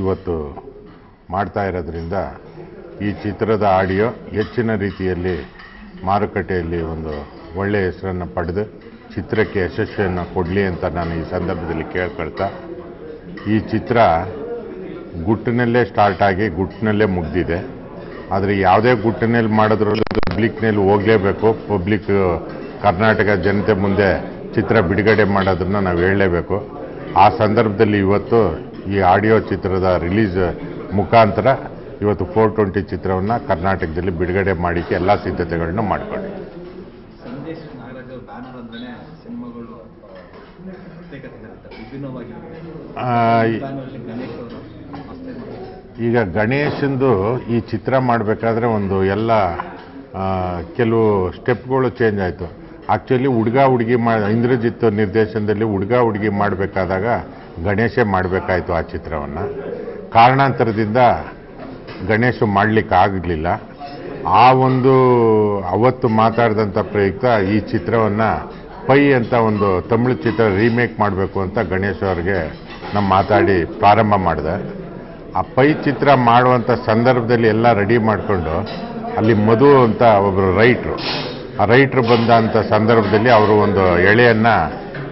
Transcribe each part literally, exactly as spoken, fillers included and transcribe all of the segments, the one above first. ಇವತ್ತು ಮಾಡ್ತಾ ಇರೋದ್ರಿಂದ ಈ ಚಿತ್ರದ ಆಡಿಯೋ ಹೆಚ್ಚಿನ ರೀತಿಯಲ್ಲಿ ಮಾರುಕಟ್ಟೆಯಲ್ಲಿ ಒಂದು ಒಳ್ಳೆಯ ಹೆಸರನ್ನು ಪಡೆದು ಚಿತ್ರಕ್ಕೆ ಯಶಸ್ಸನ್ನು ಕೊಡಲಿ ಅಂತ ನಾನು ಈ ಸಂದರ್ಭದಲ್ಲಿ ಕೇಳ್ಕೊಳ್ತಾ, ಈ ಚಿತ್ರ ಗುಟ್ಟಿನಲ್ಲೇ ಸ್ಟಾರ್ಟ್ ಆಗಿ ಗುಟ್ಟಿನಲ್ಲೇ ಮುಗಿದಿದೆ. ಆದರೆ ಯಾವುದೇ ಗುಟ್ಟಿನಲ್ಲಿ ಮಾಡೋದ್ರಲ್ಲೂ ಪಬ್ಲಿಕ್ನಲ್ಲಿ ಹೋಗಲೇಬೇಕು, ಪಬ್ಲಿಕ್ ಕರ್ನಾಟಕ ಜನತೆ ಮುಂದೆ ಚಿತ್ರ ಬಿಡುಗಡೆ ಮಾಡೋದನ್ನು ನಾವು ಹೇಳಲೇಬೇಕು. ಆ ಸಂದರ್ಭದಲ್ಲಿ ಇವತ್ತು ಈ ಆಡಿಯೋ ಚಿತ್ರದ ರಿಲೀಸ್ ಮುಖಾಂತರ ಇವತ್ತು ಫೋರ್ ಟ್ವೆಂಟಿ ಚಿತ್ರವನ್ನು ಕರ್ನಾಟಕದಲ್ಲಿ ಬಿಡುಗಡೆ ಮಾಡಿಕ್ಕೆ ಎಲ್ಲ ಸಿದ್ಧತೆಗಳನ್ನು ಮಾಡಿಕೊಳ್ಳಿ. ಈಗ ಗಣೇಶಂದು ಈ ಚಿತ್ರ ಮಾಡಬೇಕಾದ್ರೆ ಒಂದು ಎಲ್ಲ ಕೆಲವು ಸ್ಟೆಪ್ಗಳು ಚೇಂಜ್ ಆಯಿತು. ಆ್ಯಕ್ಚುಲಿ ಹುಡುಗ ಹುಡುಗಿ ಮಾ ಇಂದ್ರಜಿತ್ ನಿರ್ದೇಶನದಲ್ಲಿ ಹುಡುಗ ಹುಡುಗಿ ಮಾಡಬೇಕಾದಾಗ ಗಣೇಶ ಮಾಡಬೇಕಾಯಿತು. ಆ ಚಿತ್ರವನ್ನು ಕಾರಣಾಂತರದಿಂದ ಗಣೇಶ ಮಾಡಲಿಕ್ಕೆ ಆಗಲಿಲ್ಲ. ಆ ಒಂದು ಅವತ್ತು ಮಾತಾಡಿದಂಥ ಪ್ರಯುಕ್ತ ಈ ಚಿತ್ರವನ್ನು ಪೈ ಅಂತ ಒಂದು ತಮಿಳು ಚಿತ್ರ ರೀಮೇಕ್ ಮಾಡಬೇಕು ಅಂತ ಗಣೇಶ್ ಅವ್ರಿಗೆ ನಮ್ಮ ಮಾತಾಡಿ ಪ್ರಾರಂಭ ಮಾಡಿದೆ. ಆ ಪೈ ಚಿತ್ರ ಮಾಡುವಂಥ ಸಂದರ್ಭದಲ್ಲಿ ಎಲ್ಲ ರೆಡಿ ಮಾಡಿಕೊಂಡು ಅಲ್ಲಿ ಮಧು ಅಂತ ಒಬ್ಬರು ರೈಟ್ರು, ಆ ರೈಟ್ರು ಬಂದಂಥ ಸಂದರ್ಭದಲ್ಲಿ ಅವರು ಒಂದು ಎಳೆಯನ್ನು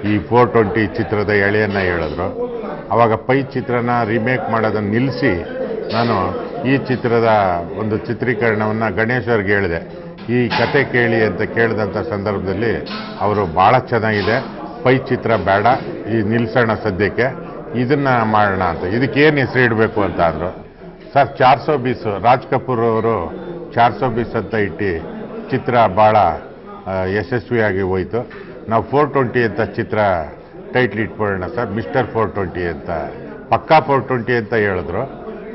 ಈ ಫೋರ್ ಟ್ವೆಂಟಿ ಚಿತ್ರದ ಎಳೆಯನ್ನು ಹೇಳಿದ್ರು. ಆವಾಗ ಪೈ ಚಿತ್ರನ ರಿಮೇಕ್ ಮಾಡೋದನ್ನು ನಿಲ್ಲಿಸಿ ನಾನು ಈ ಚಿತ್ರದ ಒಂದು ಚಿತ್ರೀಕರಣವನ್ನು ಗಣೇಶ್ ಅವ್ರಿಗೆ ಹೇಳಿದೆ, ಈ ಕತೆ ಕೇಳಿ ಅಂತ ಕೇಳಿದಂಥ ಸಂದರ್ಭದಲ್ಲಿ ಅವರು ಭಾಳ ಚೆನ್ನಾಗಿದೆ, ಪೈ ಚಿತ್ರ ಬೇಡ, ಈ ನಿಲ್ಲಿಸೋಣ ಸದ್ಯಕ್ಕೆ, ಇದನ್ನು ಮಾಡೋಣ ಅಂತ. ಇದಕ್ಕೇನು ಹೆಸರು ಇಡಬೇಕು ಅಂತ ಅಂದರು. ಸರ್ ಚಾರ್ ಸೋ ಬೀಸ್, ರಾಜ್ ಕಪೂರ್ ಅವರು ಚಾರ್ ಸೋ ಬೀಸ್ ಅಂತ ಇಟ್ಟು ಚಿತ್ರ ಭಾಳ ಯಶಸ್ವಿಯಾಗಿ ಹೋಯಿತು. ನಾವು ಫೋರ್ ಟ್ವೆಂಟಿ ಅಂತ ಚಿತ್ರ ಟೈಟ್ಲ್ ಇಟ್ಕೊಳ್ಳೋಣ ಸರ್, ಮಿಸ್ಟರ್ ಫೋರ್ ಟ್ವೆಂಟಿ ಅಂತ, ಪಕ್ಕಾ ಫೋರ್ ಟ್ವೆಂಟಿ ಅಂತ ಹೇಳಿದ್ರು.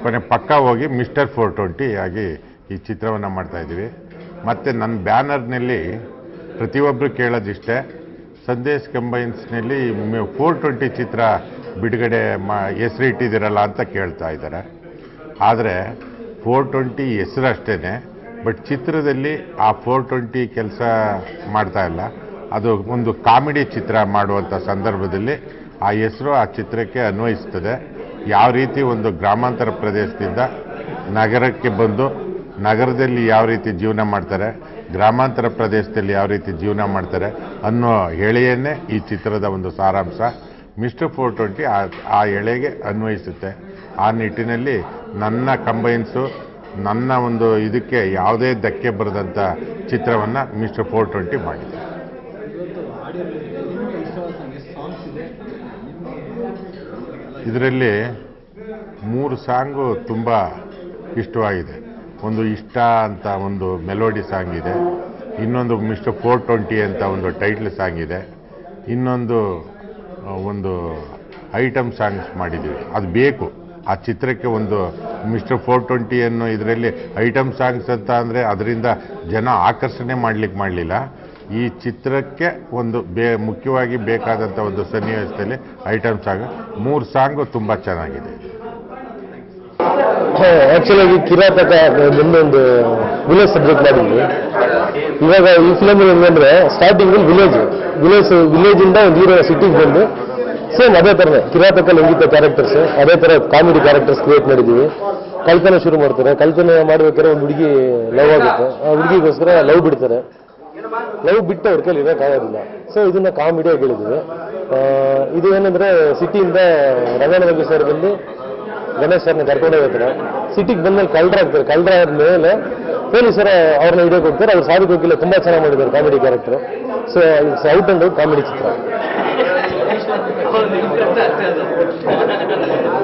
ಕೊನೆ ಪಕ್ಕಾ ಹೋಗಿ ಮಿಸ್ಟರ್ ಫೋರ್ ಟ್ವೆಂಟಿ ಆಗಿ ಈ ಚಿತ್ರವನ್ನು ಮಾಡ್ತಾಯಿದ್ದೀವಿ. ಮತ್ತು ನನ್ನ ಬ್ಯಾನರ್ನಲ್ಲಿ ಪ್ರತಿಯೊಬ್ಬರು ಕೇಳೋದಿಷ್ಟೇ, ಸಂದೇಶ್ ಕಂಬೈನ್ಸ್ನಲ್ಲಿ ಫೋರ್ ಟ್ವೆಂಟಿ ಚಿತ್ರ ಬಿಡುಗಡೆ ಮಾ ಹೆಸರು ಇಟ್ಟಿದ್ದೀರಲ್ಲ ಅಂತ ಕೇಳ್ತಾ ಇದ್ದಾರೆ. ಆದರೆ ಫೋರ್ ಟ್ವೆಂಟಿ ಹೆಸರು ಅಷ್ಟೇ, ಬಟ್ ಚಿತ್ರದಲ್ಲಿ ಆ ಫೋರ್ ಟ್ವೆಂಟಿ ಕೆಲಸ ಮಾಡ್ತಾಯಿಲ್ಲ. ಅದು ಒಂದು ಕಾಮಿಡಿ ಚಿತ್ರ ಮಾಡುವಂಥ ಸಂದರ್ಭದಲ್ಲಿ ಆ ಹೆಸರು ಆ ಚಿತ್ರಕ್ಕೆ ಅನ್ವಯಿಸ್ತದೆ. ಯಾವ ರೀತಿ ಒಂದು ಗ್ರಾಮಾಂತರ ಪ್ರದೇಶದಿಂದ ನಗರಕ್ಕೆ ಬಂದು ನಗರದಲ್ಲಿ ಯಾವ ರೀತಿ ಜೀವನ ಮಾಡ್ತಾರೆ, ಗ್ರಾಮಾಂತರ ಪ್ರದೇಶದಲ್ಲಿ ಯಾವ ರೀತಿ ಜೀವನ ಮಾಡ್ತಾರೆ ಅನ್ನೋ ಎಳೆಯನ್ನೇ ಈ ಚಿತ್ರದ ಒಂದು ಸಾರಾಂಶ. ಮಿಸ್ಟರ್ ಫೋರ್ ಟ್ವೆಂಟಿ ಆ ಆ ಎಳೆಗೆ ಅನ್ವಯಿಸುತ್ತೆ. ಆ ನಿಟ್ಟಿನಲ್ಲಿ ನನ್ನ ಕಂಬೈನ್ಸು ನನ್ನ ಒಂದು ಇದಕ್ಕೆ ಯಾವುದೇ ಧಕ್ಕೆ ಬರೆದಂಥ ಚಿತ್ರವನ್ನು ಮಿಸ್ಟರ್ ಫೋರ್ ಟ್ವೆಂಟಿ ಮಾಡಿದೆ. ಇದರಲ್ಲಿ ಮೂರು ಸಾಂಗು ತುಂಬ ಇಷ್ಟವಾಗಿದೆ. ಒಂದು ಇಷ್ಟ ಅಂತ ಒಂದು ಮೆಲೋಡಿ ಸಾಂಗ್ ಇದೆ, ಇನ್ನೊಂದು ಮಿಸ್ಟರ್ ಫೋರ್ ಟ್ವೆಂಟಿ ಅಂತ ಒಂದು ಟೈಟ್ಲ್ ಸಾಂಗ್ ಇದೆ, ಇನ್ನೊಂದು ಒಂದು ಐಟಮ್ ಸಾಂಗ್ಸ್ ಮಾಡಿದ್ದೀವಿ. ಅದು ಬೇಕು ಆ ಚಿತ್ರಕ್ಕೆ. ಒಂದು ಮಿಸ್ಟರ್ ಫೋರ್ ಟ್ವೆಂಟಿಯನ್ನು ಇದರಲ್ಲಿ ಐಟಮ್ ಸಾಂಗ್ಸ್ ಅಂತ ಅಂದರೆ ಅದರಿಂದ ಜನ ಆಕರ್ಷಣೆ ಮಾಡಲಿಕ್ಕೆ ಮಾಡಲಿಲ್ಲ. ಈ ಚಿತ್ರಕ್ಕೆ ಒಂದು ಬೇ ಮುಖ್ಯವಾಗಿ ಬೇಕಾದಂಥ ಒಂದು ಸನ್ನಿವೇಶದಲ್ಲಿ ಐಟಮ್ ಸಾಂಗ್, ಮೂರು ಸಾಂಗು ತುಂಬ ಚೆನ್ನಾಗಿದೆ. ಆ್ಯಕ್ಚುಲಾಗಿ ಕಿರಾತಕ ಮುಂದೊಂದು ವಿಲೇಜ್ ಸಬ್ಜೆಕ್ಟ್ ಮಾಡಿದ್ವಿ. ಇವಾಗ ಈ ಫಿಲಮಲ್ಲಿ ಹೆಂಗಂದರೆ ಸ್ಟಾರ್ಟಿಂಗಲ್ಲಿ ವಿಲೇಜ್ ವಿಲೇಜ್ ವಿಲೇಜಿಂದ ಒಂದು ಹೀರೋ ಸಿಟಿಗೆ ಬಂದು ಸೇಮ್ ಅದೇ ಥರನೇ ಕಿರಾತಕ ಲಂಗಿತ ಕ್ಯಾರೆಕ್ಟರ್ಸ್ ಅದೇ ಥರ ಕಾಮಿಡಿ ಕ್ಯಾರೆಕ್ಟರ್ಸ್ ಕ್ರಿಯೇಟ್ ಮಾಡಿದ್ದೀವಿ. ಕಲ್ಪನೆ ಶುರು ಮಾಡ್ತಾರೆ, ಕಲ್ಪನೆ ಮಾಡಬೇಕಾದ್ರೆ ಒಂದು ಹುಡುಗಿ ಲವ್ ಆಗುತ್ತೆ, ಆ ಹುಡುಗಿಗೋಸ್ಕರ ಲವ್ ಬಿಡ್ತಾರೆ, ಲವ್ ಬಿಟ್ಟು ಅವ್ರ ಕೈಲಿ ಇರೋಕ್ಕಾಗೋದಿಲ್ಲ. ಸೊ ಇದನ್ನ ಕಾಮಿಡಿಯಾಗಿ ಹೇಳಿದ್ವಿ. ಇದು ಏನಂದ್ರೆ ಸಿಟಿಯಿಂದ ರಂಗನಗರ ಸರ್ ಬಂದು ಗಣೇಶರನ್ನ ಕರ್ಕೊಂಡು ಹೋಗ್ತಾರೆ, ಸಿಟಿಗೆ ಬಂದ್ಮೇಲೆ ಕಳ್ಳರಾಗ್ತಾರೆ. ಕಳ್ಳರಾದ ಮೇಲೆ ಪೊಲೀಸರ ಅವ್ರನ್ನ ಹಿಡಿಯೋ ಕೊಡ್ತಾರೆ. ಅವ್ರು ಸಾಧು ಕೋಕಿಲ ತುಂಬಾ ಚೆನ್ನಾಗಿ ಮಾಡಿದ್ದಾರೆ comedy character. So it's out and out comedy Chitra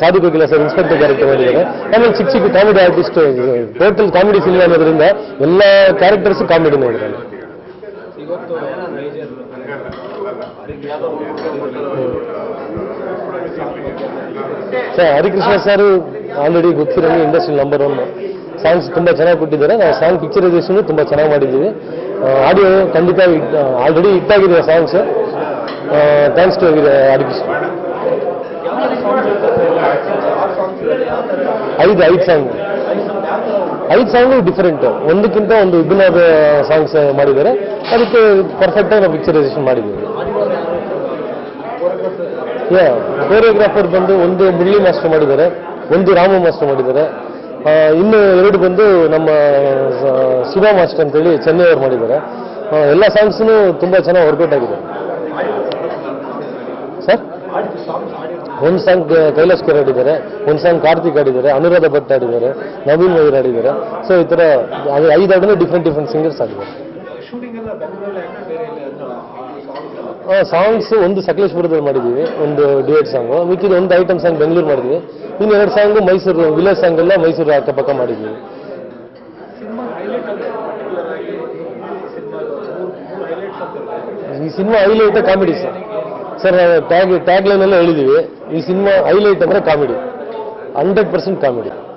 Sadhu Kokila sir inspector character ಮಾಡಿದ್ದಾರೆ. ಆಮೇಲೆ ಚಿಕ್ಕ ಚಿಕ್ಕ comedy artist. Total comedy cinema ಅನ್ನೋದ್ರಿಂದ ಎಲ್ಲ ಕ್ಯಾರೆಕ್ಟರ್ಸು ಕಾಮಿಡಿ ಮಾಡಿದ್ದಾರೆ. ಸರ್ ಹರಿಕೃಷ್ಣ ಸರ್ ಆಲ್ರೆಡಿ ಗೊತ್ತಿರೋದು, ಇಂಡಸ್ಟ್ರಿ ನಂಬರ್ ಒನ್. ಸಾಂಗ್ಸ್ ತುಂಬ ಚೆನ್ನಾಗಿ ಕೊಟ್ಟಿದ್ದಾರೆ. ನಾವು ಸಾಂಗ್ ಪಿಕ್ಚರೈಸೇಷನ್ ತುಂಬ ಚೆನ್ನಾಗಿ ಮಾಡಿದ್ದೀವಿ. ಆಡಿಯೋ ಖಂಡಿತ ಆಲ್ರೆಡಿ ಇಟ್ಟಾಗಿದೆ ಸಾಂಗ್ಸ್. ಥ್ಯಾಂಕ್ಸ್ ಟು ಆಗಿದೆ ಹರಿಕೃಷ್ಣ. ಐದು ಐದು ಸಾಂಗ್ ಐದು ಸಾಂಗು ಡಿಫರೆಂಟ್, ಒಂದಕ್ಕಿಂತ ಒಂದು ವಿಭಿನ್ನವಾದ ಸಾಂಗ್ಸ್ ಮಾಡಿದ್ದಾರೆ. ಅದಕ್ಕೆ ಪರ್ಫೆಕ್ಟಾಗಿ ನಾವು ಪಿಕ್ಚರೈಸೇಷನ್ ಮಾಡಿದ್ದೀವಿ. ಯಾ ಕೋರಿಯೋಗ್ರಾಫರ್ ಬಂದು ಒಂದು ಮುರಳಿ ಮಾಸ್ಟರ್ ಮಾಡಿದ್ದಾರೆ, ಒಂದು ರಾಮು ಮಾಸ್ಟರ್ ಮಾಡಿದ್ದಾರೆ, ಇನ್ನು ಎರಡು ಬಂದು ನಮ್ಮ ಶಿವ ಮಾಸ್ಟರ್ ಅಂತೇಳಿ ಚೆನ್ನೈ ಅವರು ಮಾಡಿದ್ದಾರೆ. ಎಲ್ಲ ಸಾಂಗ್ಸ್ನು ತುಂಬ ಚೆನ್ನಾಗಿ ವರ್ಕೌಟ್ ಆಗಿದೆ ಸರ್. ಒಂದು ಸಾಂಗ್ ಕೈಲಾಶ್ ಕೇರ್ ಆಡಿದ್ದಾರೆ, ಒಂದು ಸಾಂಗ್ ಕಾರ್ತಿಕ್ ಆಡಿದ್ದಾರೆ, ಅನುರಾಧ ಭಟ್ ಆಡಿದ್ದಾರೆ, ನವೀನ್ ಮಯೂರ್ ಆಡಿದ್ದಾರೆ. ಸೊ ಈ ಥರ ಐದು ಹಾಡನ್ನು ಡಿಫ್ರೆಂಟ್ ಡಿಫ್ರೆಂಟ್ ಸಿಂಗರ್ಸ್ ಆಗಿದ್ದಾರೆ. ಸಾಂಗ್ಸ್ ಒಂದು ಸಕಲೇಶ್ಪುರದಲ್ಲಿ ಮಾಡಿದ್ದೀವಿ, ಒಂದು ಡಿವೇಟ್ ಸಾಂಗು. ಮಿಕ್ಕಿದ ಒಂದು ಐಟಮ್ ಸಾಂಗ್ ಬೆಂಗಳೂರು ಮಾಡಿದ್ವಿ. ಇನ್ನು ಎರಡು ಸಾಂಗು ಮೈಸೂರು ವಿಲೇಜ್ ಸಾಂಗ್ ಎಲ್ಲ ಮೈಸೂರು ಅಕ್ಕಪಕ್ಕ ಮಾಡಿದ್ದೀವಿ. ಈ cinema highlight comedy sir. Sir tag tag line ಎಲ್ಲ ಹೇಳಿದ್ದೀವಿ, ಈ ಸಿನಿಮಾ ಹೈಲೈಟ್ ಅಂದರೆ ಕಾಮಿಡಿ, ಹಂಡ್ರೆಡ್ ಪರ್ಸೆಂಟ್ ಕಾಮಿಡಿ.